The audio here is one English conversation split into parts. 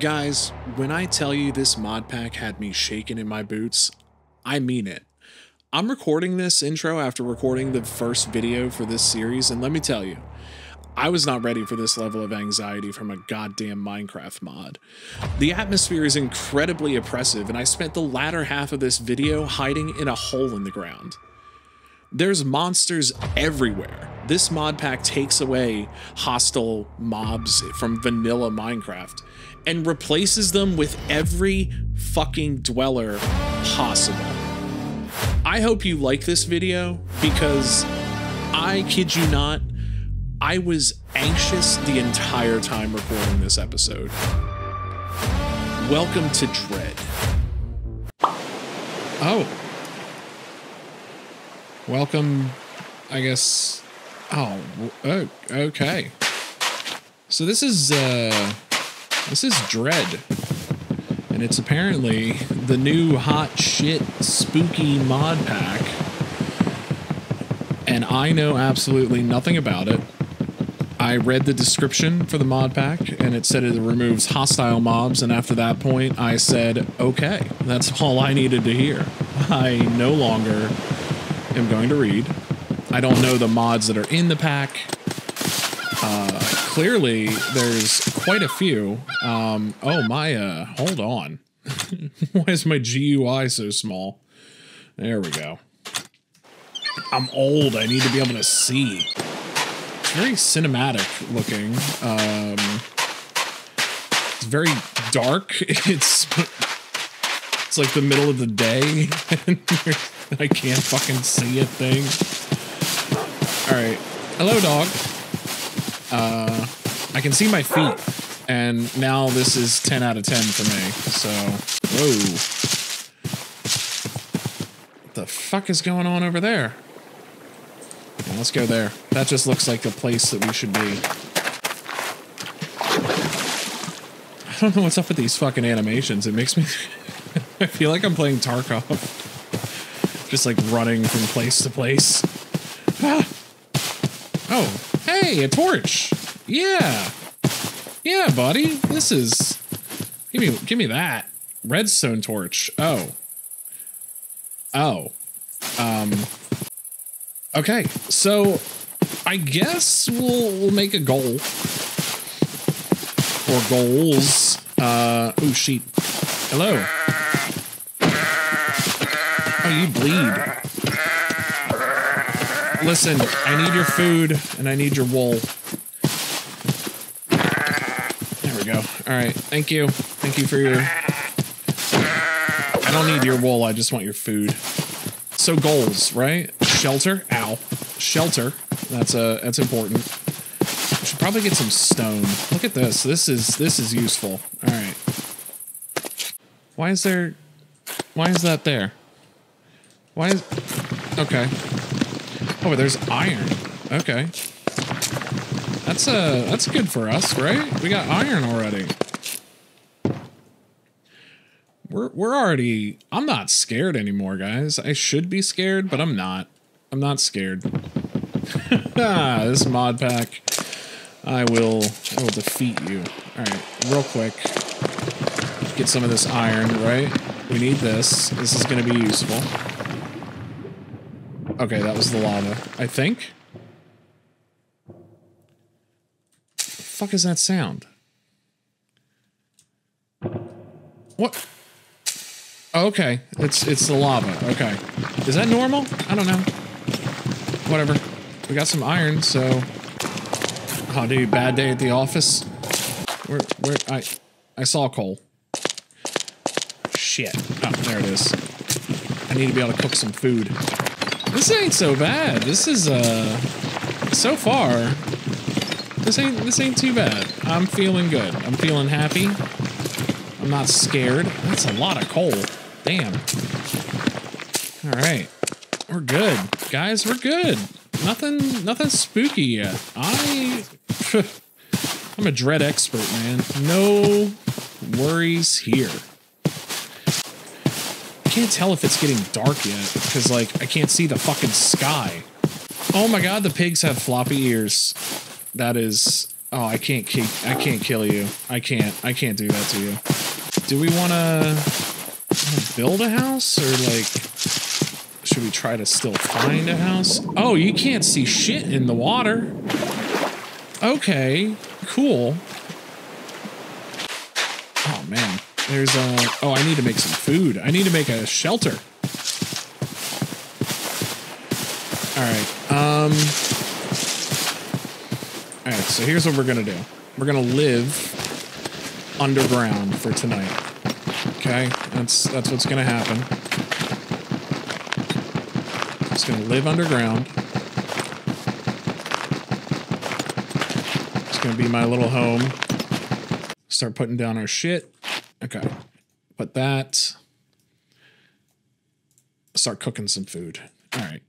Guys, when I tell you this mod pack had me shaking in my boots, I mean it. I'm recording this intro after recording the first video for this series, and let me tell you, I was not ready for this level of anxiety from a goddamn Minecraft mod. The atmosphere is incredibly oppressive, and I spent the latter half of this video hiding in a hole in the ground. There's monsters everywhere. This mod pack takes away hostile mobs from vanilla Minecraft and replaces them with every fucking dweller possible. I hope you like this video, because I kid you not, I was anxious the entire time recording this episode. Welcome to Dread. Oh. Welcome, I guess. Oh, okay. So this is Dread, and it's apparently the new hot shit spooky mod pack, and I know absolutely nothing about it. I read the description for the mod pack, and it said it removes hostile mobs, and after that point, I said, okay, that's all I needed to hear. I no longer am going to read. I don't know the mods that are in the pack. Clearly, there's quite a few. Oh, my, hold on. Why is my GUI so small? There we go. I'm old, I need to be able to see. Very cinematic looking. It's very dark. It's like the middle of the day. I can't fucking see a thing. All right. Hello, dog. I can see my feet. And now this is 10 out of 10 for me. So, whoa. What the fuck is going on over there? Let's go there. That just looks like the place that we should be. I don't know what's up with these fucking animations. It makes me... I feel like I'm playing Tarkov. Just like running from place to place. Ah. Oh, hey, a torch. Yeah. Yeah, buddy. This is... Give me that. Redstone torch. Oh. Oh. Okay, so I guess we'll make a goal or goals. Ooh, sheep. Hello. Oh, you bleed. Listen, I need your food and I need your wool. There we go. All right, thank you. Thank you for your... I don't need your wool, I just want your food. So goals, right? Shelter. Ow. Shelter. That's important. We should probably get some stone. Look at this. This is useful. All right. Why is that there? Okay. Oh, there's iron. Okay. That's good for us, right? We got iron already. We're already... I'm not scared anymore, guys. I should be scared, but I'm not. I'm not scared. This mod pack, I will defeat you. All right, real quick. Get some of this iron, right? We need this. This is going to be useful. Okay, that was the lava, I think. What the fuck is that sound? What? Okay, it's the lava. Okay. Is that normal? I don't know. Whatever. We got some iron, so... Oh, dude, bad day at the office. I saw coal. Shit. Oh, there it is. I need to be able to cook some food. This ain't so bad. This is, so far, this ain't too bad. I'm feeling good. I'm feeling happy. I'm not scared. That's a lot of coal. Damn. All right. We're good, guys. We're good. Nothing spooky yet. I'm a Dread expert, man. No worries here. I can't tell if it's getting dark yet because, like, I can't see the fucking sky. Oh my God, the pigs have floppy ears. That is Oh, I can't kill you. I can't do that to you. Do we want to build a house, or like, should we try to still find a house? Oh, you can't see shit in the water. Okay, cool. Oh man, there's a, oh, I need to make some food. I need to make a shelter. All right. All right, so here's what we're gonna do. We're gonna live underground for tonight. Okay, that's what's gonna happen. Just gonna live underground. It's gonna be my little home. Start putting down our shit. Okay, put that. Start cooking some food. All right.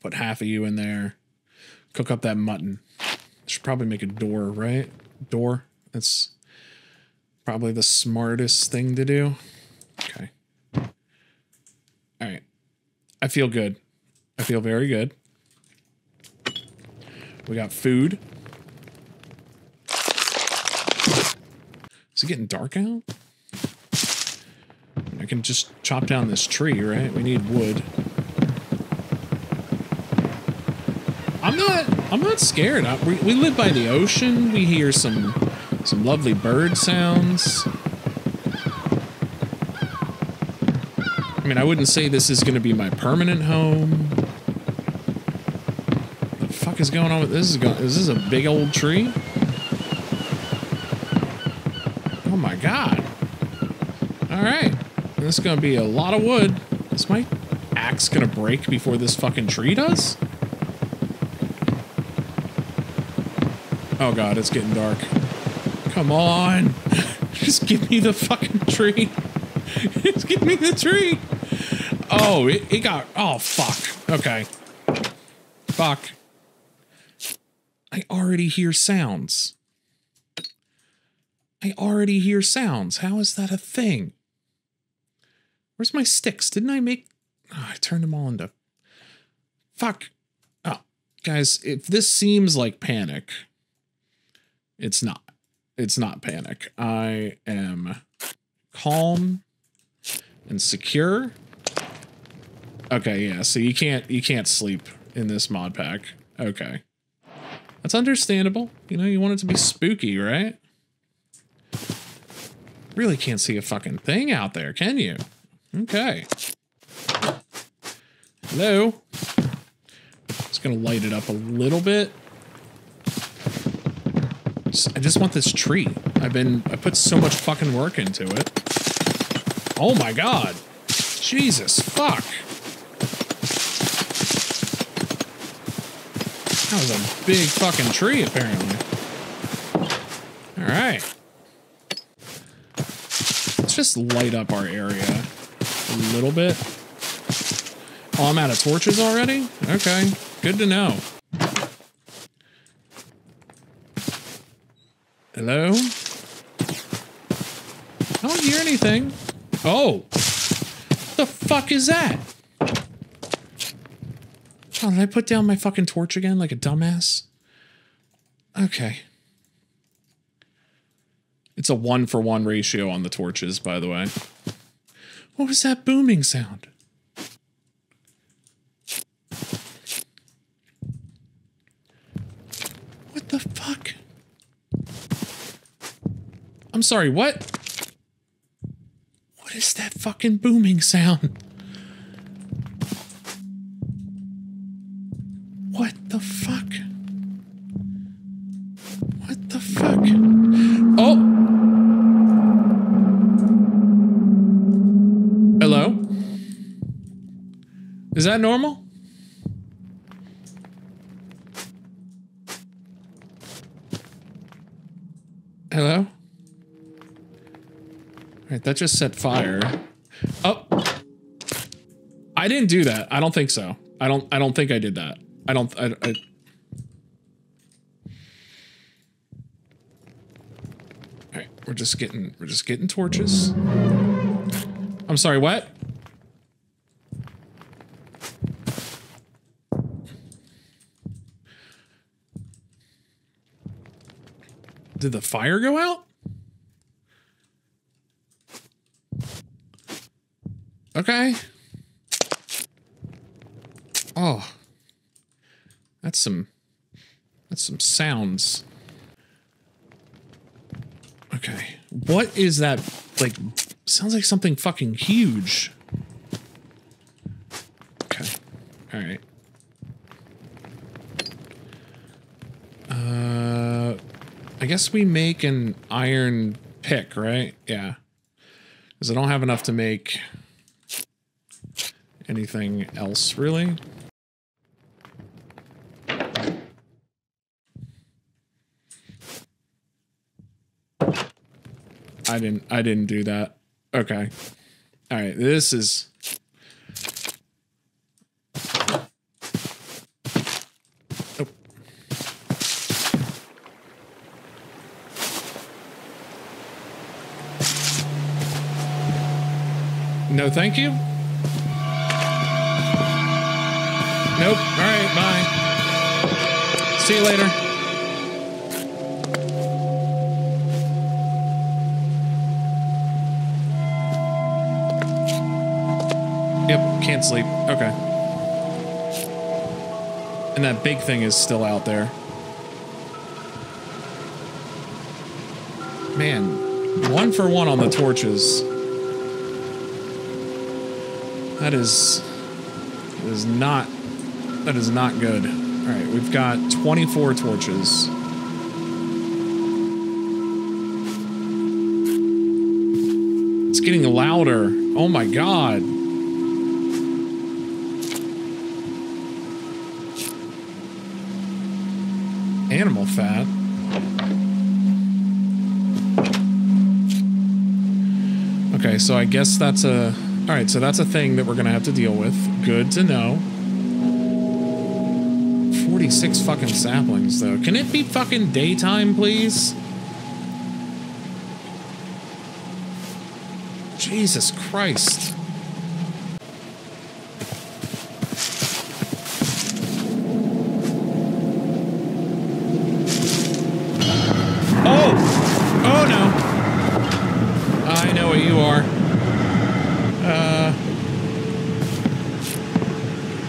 Put half of you in there. Cook up that mutton. Should probably make a door, right? Door. That's probably the smartest thing to do. Okay. All right. I feel good. I feel very good. We got food. Is it getting dark out? I can just chop down this tree, right? We need wood. I'm not scared. We live by the ocean. We hear some lovely bird sounds. I mean, I wouldn't say this is going to be my permanent home. What the fuck is going on with this? Is this a big old tree? Oh my god. All right. This is going to be a lot of wood. Is my axe going to break before this fucking tree does? Oh god, it's getting dark. Come on. Just give me the fucking tree. Just give me the tree. Oh, it got... Oh, fuck. Okay. Fuck. I already hear sounds. I already hear sounds. How is that a thing? Where's my sticks? Didn't I make... Oh, I turned them all into... Fuck. Oh, guys, if this seems like panic... It's not panic. I am calm and secure. Okay, yeah, so you can't sleep in this mod pack. Okay. That's understandable. You know, you want it to be spooky, right? Really can't see a fucking thing out there, can you? Okay. Hello. Just gonna light it up a little bit. I just want this tree. I put so much fucking work into it. Oh my god. Jesus, fuck. That was a big fucking tree, apparently. Alright. Let's just light up our area a little bit. Oh, I'm out of torches already? Okay, good to know. Hello? I don't hear anything. Oh! The fuck is that? Oh, did I put down my fucking torch again like a dumbass? Okay. It's a 1-for-1 ratio on the torches, by the way. What was that booming sound? What the fuck? I'm sorry, what? What is that fucking booming sound? What the fuck? What the fuck? Oh! Hello? Is that normal? Hello? Right, that just set fire. Oh, I didn't do that. I don't think so. I don't think I did that. All right, we're just getting torches. I'm sorry, what? Did the fire go out? Okay. Oh. That's some sounds. Okay. What is that? Like, sounds like something fucking huge. Okay. All right. I guess we make an iron pick, right? Yeah. Because I don't have enough to make anything else, really. I didn't do that. Okay. All right. This is. Oh. No, thank you. Nope. All right. Bye. See you later. Yep. Can't sleep. Okay. And that big thing is still out there. Man, 1 for 1 on the torches. That is not good. All right, we've got 24 torches. It's getting louder. Oh my God. Animal fat. Okay, so I guess that's a... All right, so that's a thing that we're gonna have to deal with. Good to know. 46 fucking saplings, though. Can it be fucking daytime, please? Jesus Christ. Oh! Oh, no. I know what you are.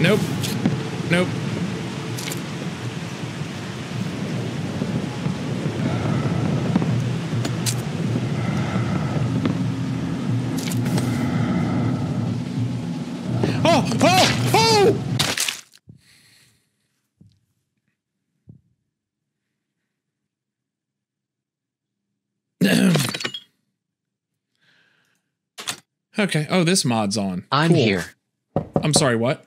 Nope. Nope. Okay. Oh, this mod's on. I'm cool. Here. I'm sorry, what?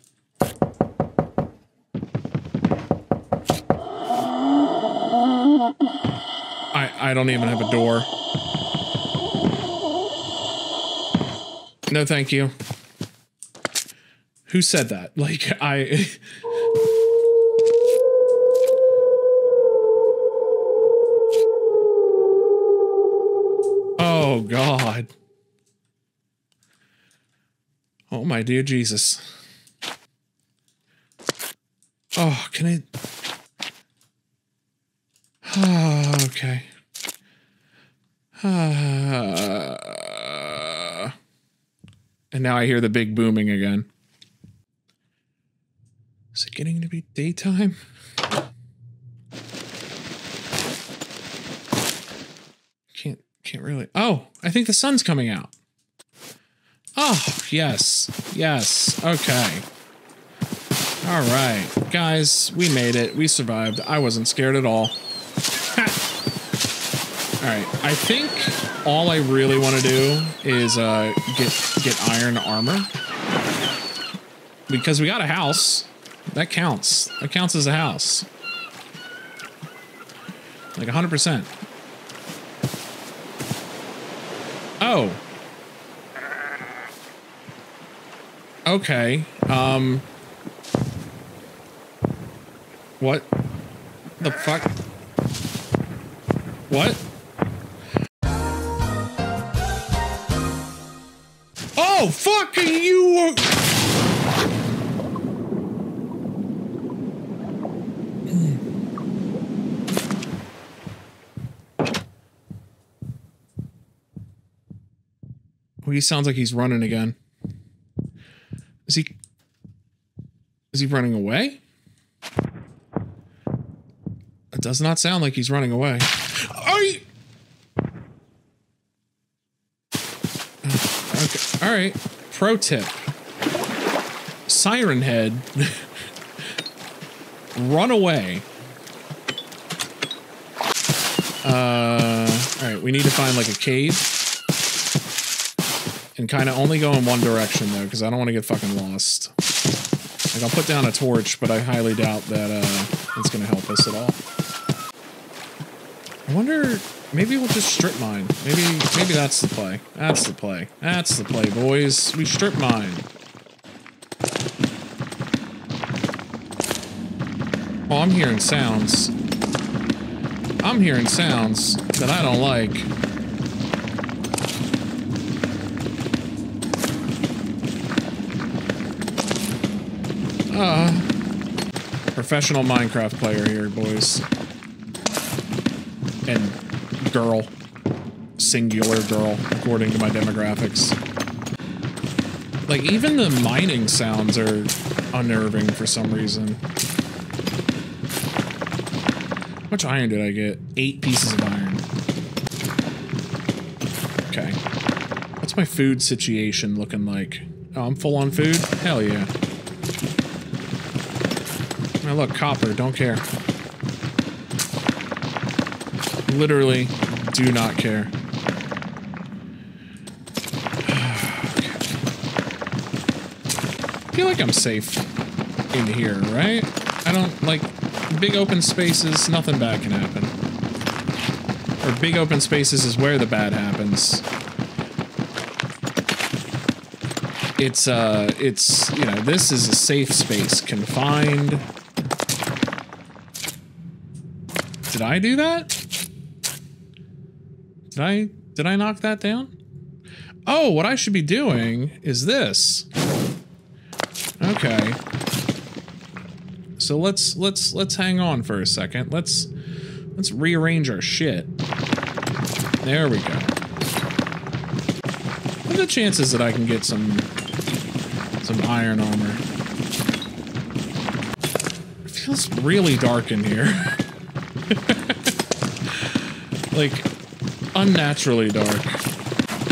I don't even have a door. No, thank you. Who said that? Like, I... Oh, God. Oh, my dear Jesus. Oh, can it... Oh, okay. And now I hear the big booming again. Is it getting to be daytime? Can't really... Oh, I think the sun's coming out. Oh, yes. Yes. Okay. All right, guys, we made it. We survived. I wasn't scared at all. Ha! All right. I think all I really want to do is get iron armor. Because we got a house. That counts. That counts as a house. Like 100%. Oh. Okay. What the fuck? What? Oh, fuck you! he sounds like he's running again. Is he running away? It does not sound like he's running away. Okay. All right. Pro tip. Siren Head. Run away. All right. We need to find like a cave. And kind of only go in one direction though, because I don't want to get fucking lost. Like, I'll put down a torch, but I highly doubt that it's going to help us at all. I wonder, maybe we'll just strip mine. Maybe that's the play. That's the play. That's the play, boys. We strip mine. Oh, I'm hearing sounds. I'm hearing sounds that I don't like. Professional Minecraft player here, boys. And girl. Singular girl, according to my demographics. Like, even the mining sounds are unnerving for some reason. How much iron did I get? 8 pieces of iron. Okay. What's my food situation looking like? Oh, I'm full on food? Hell yeah. Now look, copper, don't care. Literally do not care. I feel like I'm safe in here, right? I don't like big open spaces, nothing bad can happen. Or big open spaces is where the bad happens. It's, you know, this is a safe space, confined. Did I do that? Did I knock that down? Oh, what I should be doing is this. Okay. So let's hang on for a second. Let's rearrange our shit. There we go. What are the chances that I can get some iron armor? It feels really dark in here. Like, unnaturally dark.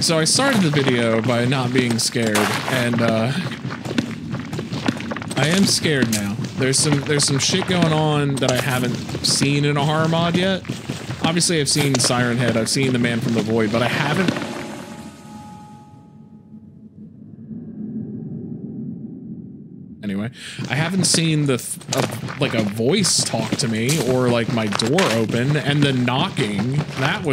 So I started the video by not being scared, and I am scared now. There's some shit going on that I haven't seen in a horror mod yet. Obviously, I've seen Siren Head, I've seen The Man from the Void, but I haven't. Anyway, I haven't seen like a voice talk to me, or like my door open, and the knocking. That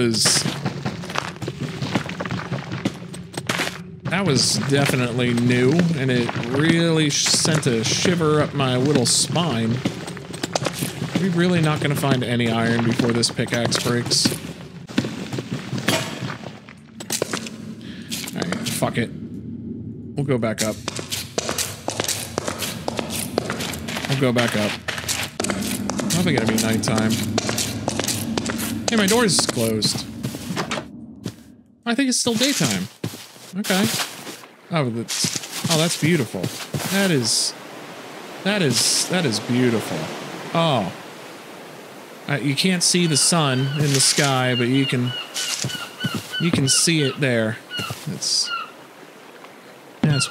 was definitely new, and it really sent a shiver up my little spine. Are we really not going to find any iron before this pickaxe breaks? All right, fuck it. We'll go back up. We'll go back up. I don't think it'll be nighttime. Hey, my door is closed. I think it's still daytime. Okay. Oh, that's beautiful. That is beautiful. Oh, you can't see the sun in the sky, but you can see it there. That's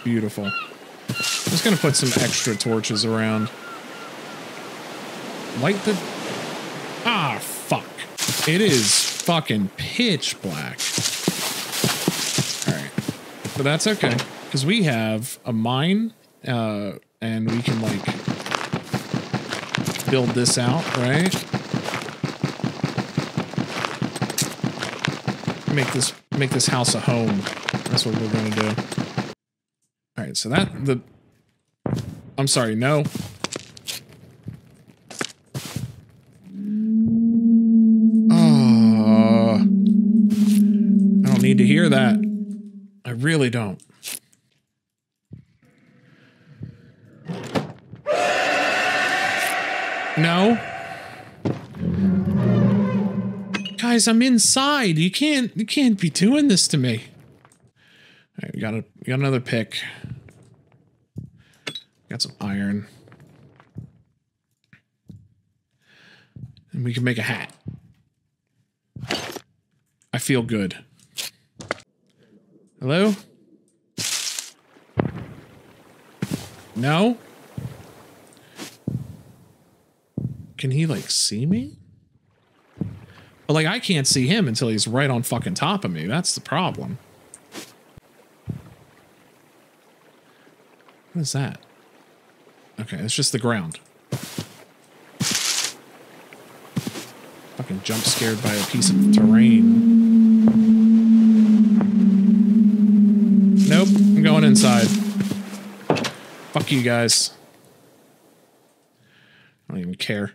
beautiful. I'm just gonna put some extra torches around. Light the. Ah, fuck! It is fucking pitch black. But that's okay, because we have a mine, and we can, like, build this out, right? Make this house a home. That's what we're going to do. All right, so I'm sorry, no. Oh, I don't need to hear that. I really don't. No. Guys, I'm inside. You can't be doing this to me. All right, we got another pick. Got some iron. And we can make a hat. I feel good. Hello? No? Can he like see me? But like I can't see him until he's right on fucking top of me. That's the problem. What is that? Okay, it's just the ground. Fucking jump scared by a piece of terrain. Nope, I'm going inside. Fuck you guys. I don't even care.